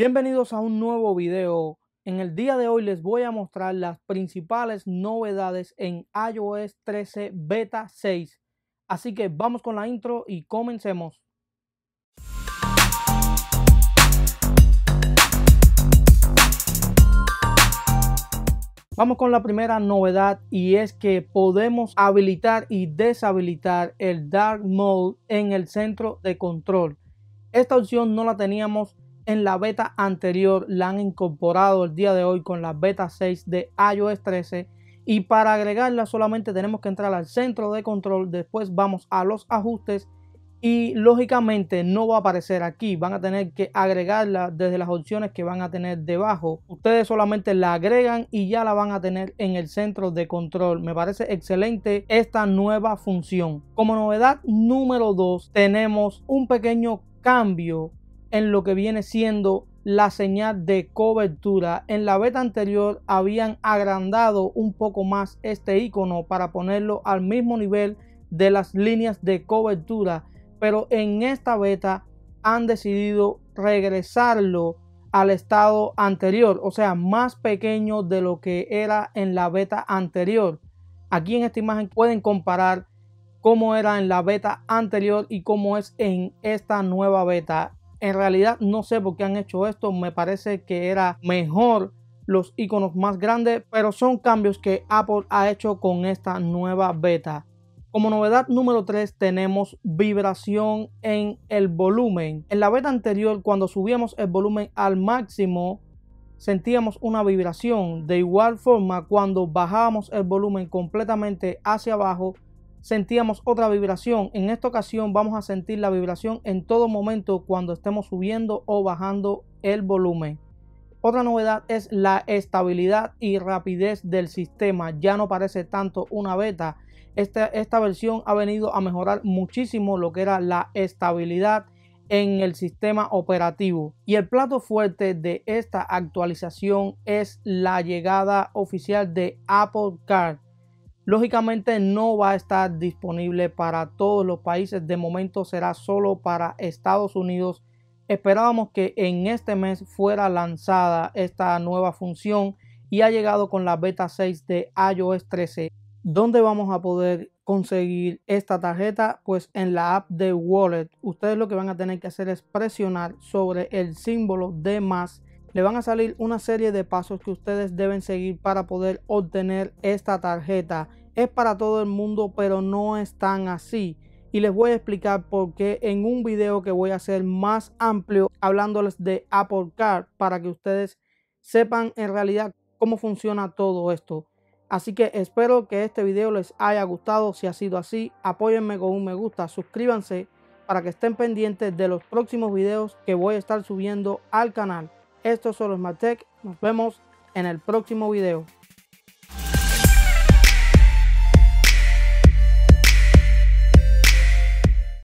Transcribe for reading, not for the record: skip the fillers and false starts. Bienvenidos a un nuevo video. En el día de hoy les voy a mostrar las principales novedades en iOS 13 Beta 6. Así que vamos con la intro y comencemos. Vamos con la primera novedad y es que podemos habilitar y deshabilitar el Dark Mode en el centro de control. Esta opción no la teníamos en la beta anterior, la han incorporado el día de hoy con la beta 6 de iOS 13 y para agregarla solamente tenemos que entrar al centro de control, después vamos a los ajustes y lógicamente no va a aparecer aquí, van a tener que agregarla desde las opciones que van a tener debajo. Ustedes solamente la agregan y ya la van a tener en el centro de control. Me parece excelente esta nueva función. Como novedad número 2 tenemos un pequeño cambio en lo que viene siendo la señal de cobertura. En la beta anterior habían agrandado un poco más este icono para ponerlo al mismo nivel de las líneas de cobertura, pero en esta beta han decidido regresarlo al estado anterior, o sea, más pequeño de lo que era en la beta anterior. Aquí en esta imagen pueden comparar cómo era en la beta anterior y cómo es en esta nueva beta. En realidad no sé por qué han hecho esto, me parece que era mejor los iconos más grandes, pero son cambios que Apple ha hecho con esta nueva beta. Como novedad número 3 tenemos vibración en el volumen. En la beta anterior, cuando subíamos el volumen al máximo, sentíamos una vibración. De igual forma, cuando bajábamos el volumen completamente hacia abajo, sentíamos otra vibración. En esta ocasión vamos a sentir la vibración en todo momento cuando estemos subiendo o bajando el volumen. Otra novedad es la estabilidad y rapidez del sistema. Ya no parece tanto una beta. Esta versión ha venido a mejorar muchísimo lo que era la estabilidad en el sistema operativo. Y el plato fuerte de esta actualización es la llegada oficial de Apple Card. Lógicamente no va a estar disponible para todos los países, de momento será solo para Estados Unidos. Esperábamos que en este mes fuera lanzada esta nueva función y ha llegado con la beta 6 de iOS 13. ¿Dónde vamos a poder conseguir esta tarjeta? Pues en la app de Wallet. Ustedes lo que van a tener que hacer es presionar sobre el símbolo de más. Le van a salir una serie de pasos que ustedes deben seguir para poder obtener esta tarjeta. Es para todo el mundo, pero no es tan así. Y les voy a explicar por qué en un video que voy a hacer más amplio, hablándoles de Apple Card, para que ustedes sepan en realidad cómo funciona todo esto. Así que espero que este video les haya gustado. Si ha sido así, apóyenme con un me gusta, suscríbanse para que estén pendientes de los próximos videos que voy a estar subiendo al canal. Esto es SmartTech, nos vemos en el próximo video.